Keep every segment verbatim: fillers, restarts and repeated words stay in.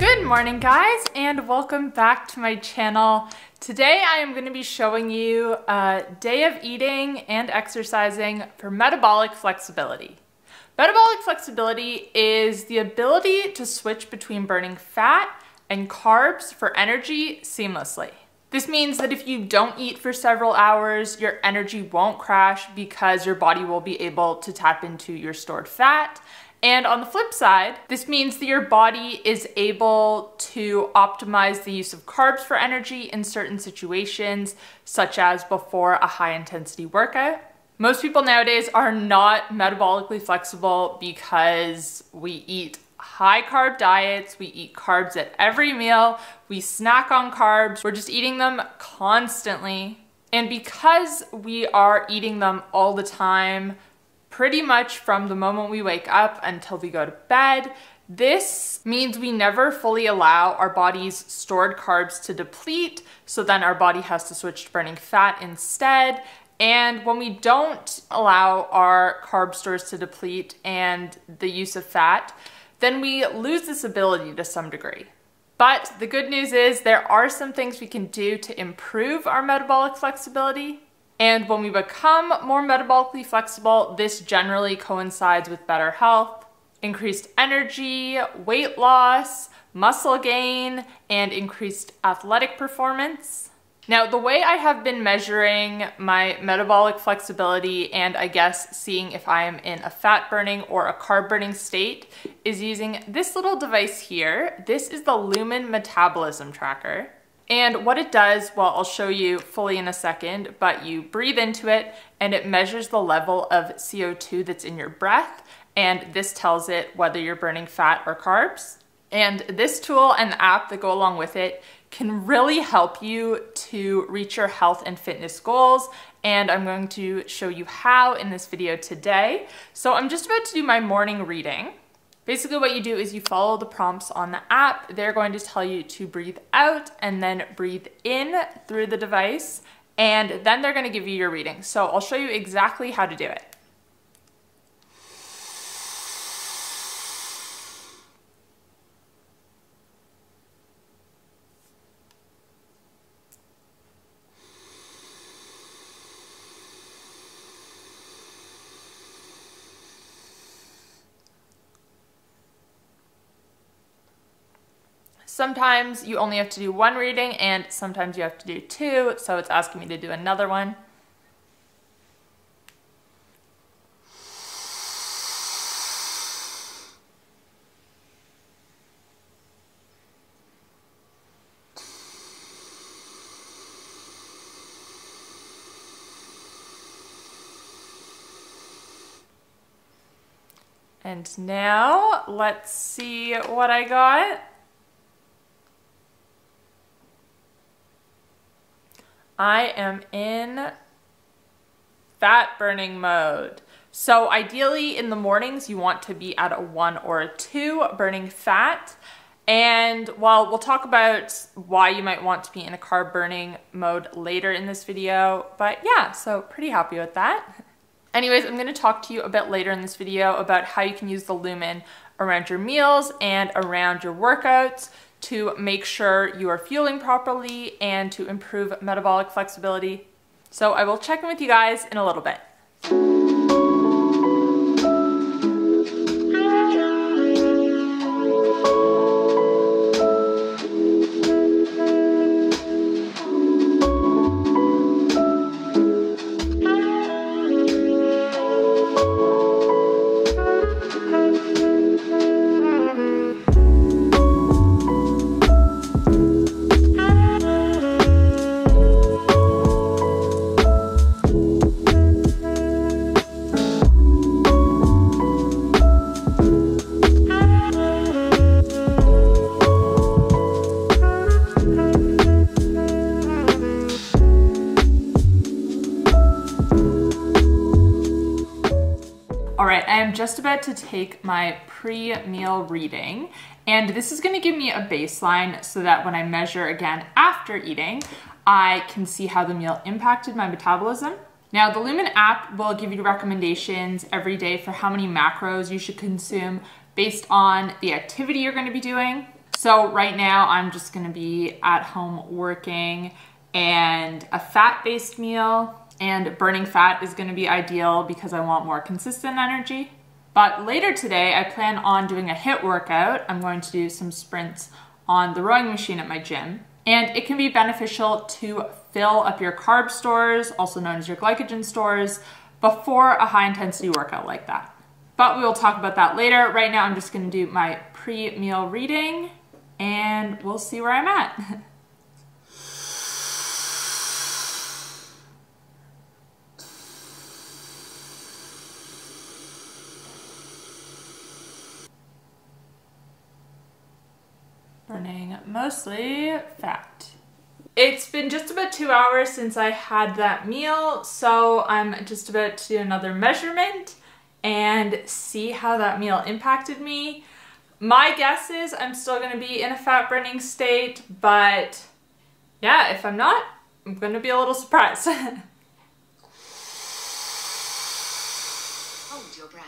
Good morning guys, and welcome back to my channel. Today I am going to be showing you a day of eating and exercising for metabolic flexibility. Metabolic flexibility is the ability to switch between burning fat and carbs for energy seamlessly. This means that if you don't eat for several hours, your energy won't crash because your body will be able to tap into your stored fat. And on the flip side, this means that your body is able to optimize the use of carbs for energy in certain situations, such as before a high-intensity workout. Most people nowadays are not metabolically flexible because we eat high-carb diets, we eat carbs at every meal, we snack on carbs, we're just eating them constantly. And because we are eating them all the time, pretty much from the moment we wake up until we go to bed. This means we never fully allow our body's stored carbs to deplete, so then our body has to switch to burning fat instead. And when we don't allow our carb stores to deplete and the use of fat, then we lose this ability to some degree. But the good news is there are some things we can do to improve our metabolic flexibility. And when we become more metabolically flexible, this generally coincides with better health, increased energy, weight loss, muscle gain, and increased athletic performance. Now, the way I have been measuring my metabolic flexibility and I guess seeing if I am in a fat burning or a carb burning state is using this little device here. This is the Lumen metabolism tracker. And what it does, well, I'll show you fully in a second, but you breathe into it and it measures the level of C O two that's in your breath. And this tells it whether you're burning fat or carbs. And this tool and the app that go along with it can really help you to reach your health and fitness goals. And I'm going to show you how in this video today. So I'm just about to do my morning reading. Basically what you do is you follow the prompts on the app. They're going to tell you to breathe out and then breathe in through the device, and then they're going to give you your reading. So I'll show you exactly how to do it. Sometimes you only have to do one reading and sometimes you have to do two, so it's asking me to do another one. And now let's see what I got. I am in fat burning mode. So ideally in the mornings, you want to be at a one or a two burning fat. And while we'll talk about why you might want to be in a carb burning mode later in this video, but yeah, so pretty happy with that. Anyways, I'm gonna talk to you a bit later in this video about how you can use the Lumen around your meals and around your workouts to make sure you are fueling properly and to improve metabolic flexibility. So I will check in with you guys in a little bit. forgot to take my pre-meal reading, and this is gonna give me a baseline so that when I measure again after eating, I can see how the meal impacted my metabolism. Now, the Lumen app will give you recommendations every day for how many macros you should consume based on the activity you're gonna be doing. So right now, I'm just gonna be at home working, and a fat-based meal and burning fat is gonna be ideal because I want more consistent energy. But later today, I plan on doing a HIIT workout. I'm going to do some sprints on the rowing machine at my gym. And it can be beneficial to fill up your carb stores, also known as your glycogen stores, before a high-intensity workout like that. But we will talk about that later. Right now, I'm just gonna do my pre-meal reading, and we'll see where I'm at. Burning mostly fat. It's been just about two hours since I had that meal, so I'm just about to do another measurement and see how that meal impacted me. My guess is I'm still gonna be in a fat burning state, but yeah, if I'm not, I'm gonna be a little surprised. Hold your breath.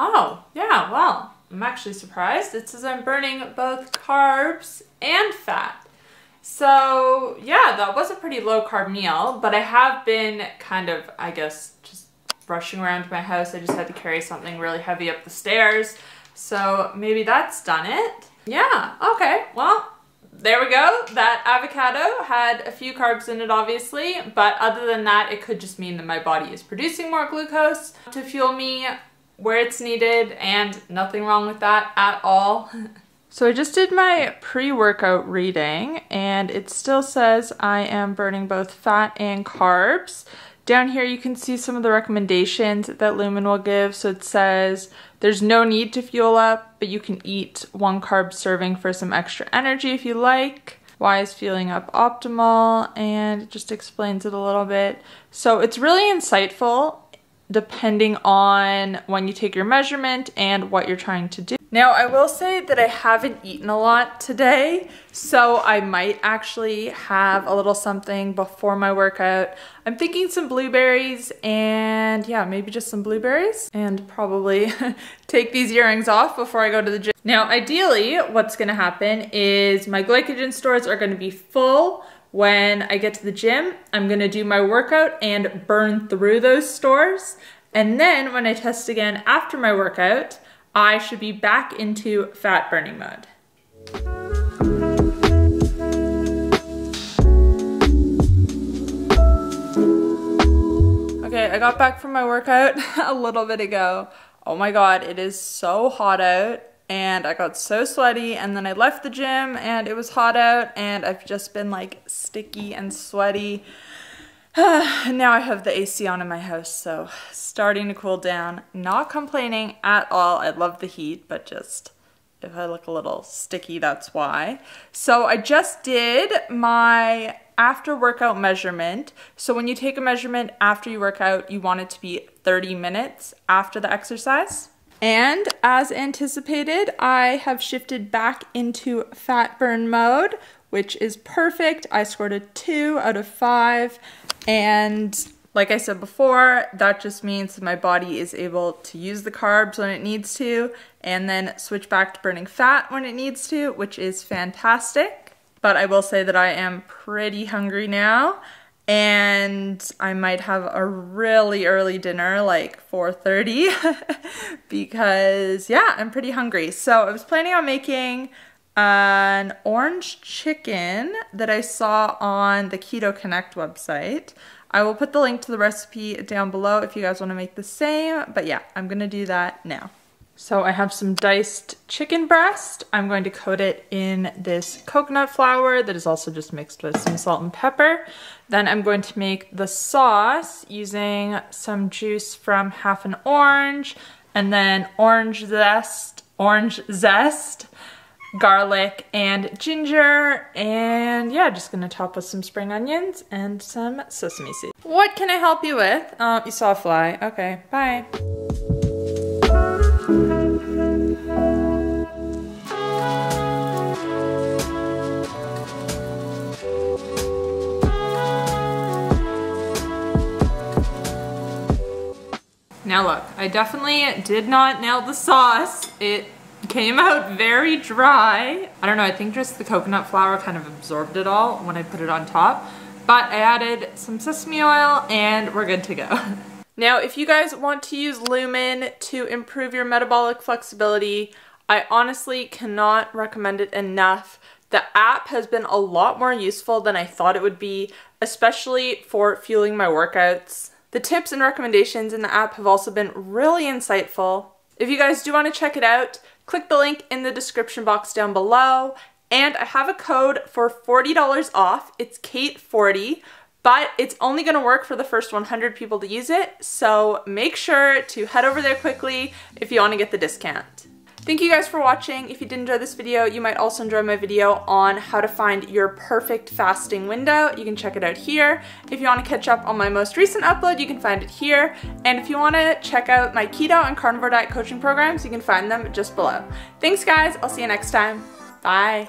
Oh, yeah, well, I'm actually surprised. It says I'm burning both carbs and fat. So yeah, that was a pretty low carb meal, but I have been kind of, I guess, just rushing around to my house. I just had to carry something really heavy up the stairs. So maybe that's done it. Yeah, okay, well, there we go. That avocado had a few carbs in it, obviously, but other than that, it could just mean that my body is producing more glucose to fuel me where it's needed, and nothing wrong with that at all. So I just did my pre-workout reading, and it still says I am burning both fat and carbs. Down here you can see some of the recommendations that Lumen will give. So it says there's no need to fuel up, but you can eat one carb serving for some extra energy if you like. Why is fueling up optimal? And it just explains it a little bit. So it's really insightful depending on when you take your measurement and what you're trying to do. Now, I will say that I haven't eaten a lot today, so I might actually have a little something before my workout. I'm thinking some blueberries, and yeah, maybe just some blueberries, and probably take these earrings off before I go to the gym. Now, ideally, what's gonna happen is my glycogen stores are gonna be full. When I get to the gym, I'm gonna do my workout and burn through those stores. And then when I test again after my workout, I should be back into fat burning mode. Okay, I got back from my workout a little bit ago. Oh my God, it is so hot out, and I got so sweaty, and then I left the gym and it was hot out, and I've just been like sticky and sweaty. Now I have the A C on in my house, so starting to cool down. Not complaining at all. I love the heat, but just if I look a little sticky, that's why. So I just did my after workout measurement. So when you take a measurement after you work out, you want it to be thirty minutes after the exercise. And as anticipated, I have shifted back into fat burn mode, which is perfect. I scored a two out of five. And like I said before, that just means that my body is able to use the carbs when it needs to, and then switch back to burning fat when it needs to, which is fantastic. But I will say that I am pretty hungry now, and I might have a really early dinner, like four thirty, because yeah, I'm pretty hungry. So I was planning on making an orange chicken that I saw on the Keto Connect website. I will put the link to the recipe down below if you guys want to make the same, but yeah, I'm gonna do that now. So I have some diced chicken breast. I'm going to coat it in this coconut flour that is also just mixed with some salt and pepper. Then I'm going to make the sauce using some juice from half an orange, and then orange zest, orange zest, garlic and ginger, and yeah, just gonna top with some spring onions and some sesame seeds. What can I help you with? Um, you saw a fly. Okay, bye. Now look, I definitely did not nail the sauce. It came out very dry. I don't know, I think just the coconut flour kind of absorbed it all when I put it on top. But I added some sesame oil and we're good to go. Now, if you guys want to use Lumen to improve your metabolic flexibility, I honestly cannot recommend it enough. The app has been a lot more useful than I thought it would be, especially for fueling my workouts. The tips and recommendations in the app have also been really insightful. If you guys do want to check it out, click the link in the description box down below. And I have a code for forty dollars off. It's K A I T forty, but it's only gonna work for the first one hundred people to use it. So make sure to head over there quickly if you wanna get the discount. Thank you guys for watching. If you did enjoy this video, you might also enjoy my video on how to find your perfect fasting window. You can check it out here. If you wanna catch up on my most recent upload, you can find it here. And if you wanna check out my keto and carnivore diet coaching programs, you can find them just below. Thanks guys, I'll see you next time. Bye.